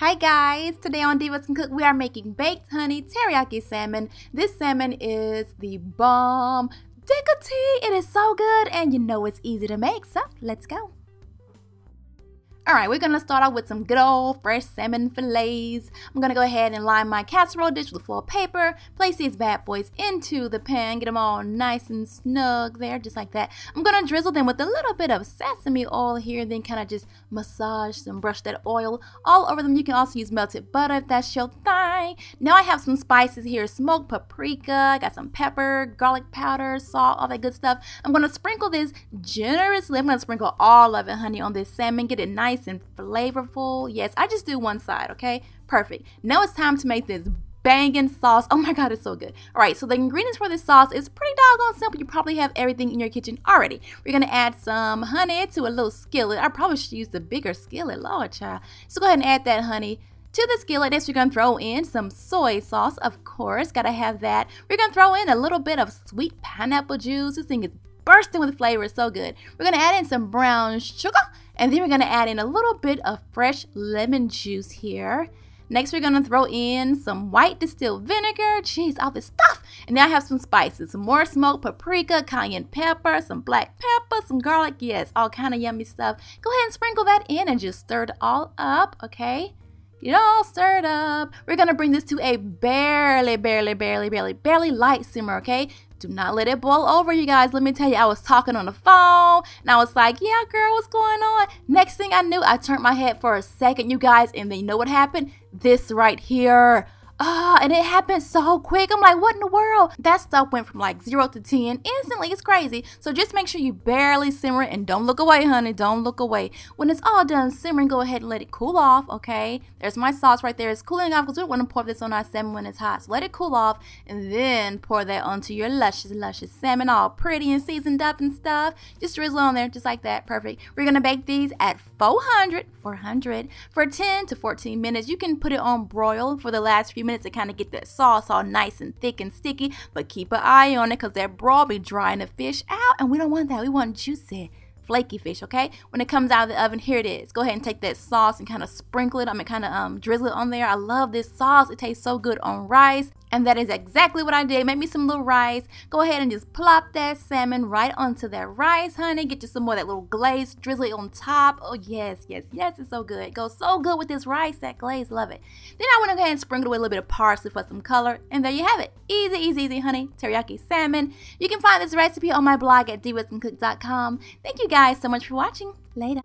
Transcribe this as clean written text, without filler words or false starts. Hi guys, today on Divas Can Cook we are making baked honey teriyaki salmon. This salmon is the bomb. Diggity, it is so good and you know it's easy to make, so let's go. Alright, we're going to start off with some good old fresh salmon fillets. I'm going to go ahead and line my casserole dish with foil paper, place these bad boys into the pan, get them all nice and snug there, just like that. I'm going to drizzle them with a little bit of sesame oil here, then kind of just massage and brush that oil all over them. You can also use melted butter if that's your thing. Now I have some spices here, smoked paprika, I got some pepper, garlic powder, salt, all that good stuff. I'm going to sprinkle this generously. I'm going to sprinkle all of it, honey, on this salmon, get it nice and flavorful. Yes, I just do one side, okay? Perfect. Now it's time to make this banging sauce. Oh my god, it's so good. All right, so the ingredients for this sauce is pretty doggone simple. You probably have everything in your kitchen already. We're gonna add some honey to a little skillet. I probably should use the bigger skillet, Lord child. So go ahead and add that honey to the skillet. Next, you're gonna throw in some soy sauce, of course, gotta have that. We're gonna throw in a little bit of sweet pineapple juice. This thing is bursting with flavor, it's so good. We're gonna add in some brown sugar, and then we're gonna add in a little bit of fresh lemon juice here. Next, we're gonna throw in some white distilled vinegar, geez, all this stuff. And now I have some spices, some more smoked paprika, cayenne pepper, some black pepper, some garlic, yes, all kind of yummy stuff. Go ahead and sprinkle that in and just stir it all up, okay? Get it all stirred up. We're gonna bring this to a barely light simmer, okay? Do not let it boil over, you guys. Let me tell you, I was talking on the phone and I was like, yeah, girl, what's going on? Next thing I knew, I turned my head for a second, you guys, and then you know what happened? This right here. And it happened so quick. I'm like, what in the world? That stuff went from like 0 to 10 instantly. It's crazy. So just make sure you barely simmer it and don't look away, honey. Don't look away. When it's all done simmering, go ahead and let it cool off, okay? There's my sauce right there. It's cooling off because we want to pour this on our salmon when it's hot. So let it cool off and then pour that onto your luscious salmon, all pretty and seasoned up and stuff. Just drizzle on there just like that. Perfect. We're going to bake these at 400 for 10 to 14 minutes. You can put it on broil for the last few minutes to kind of get that sauce all nice and thick and sticky, but keep an eye on it because that broil be drying the fish out and we don't want that. We want juicy, flaky fish, okay? When it comes out of the oven, here it is. Go ahead and take that sauce and kind of sprinkle it. I mean, kind of drizzle it on there. I love this sauce. It tastes so good on rice. And that is exactly what I did. Make me some little rice. Go ahead and just plop that salmon right onto that rice, honey. Get you some more of that little glaze. Drizzle it on top. Oh, yes, yes, yes. It's so good. It goes so good with this rice, that glaze. Love it. Then I want to go ahead and sprinkle it with a little bit of parsley for some color. And there you have it. Easy, easy, easy, honey. Teriyaki salmon. You can find this recipe on my blog at divasandcook.com. Thank you guys so much for watching. Later.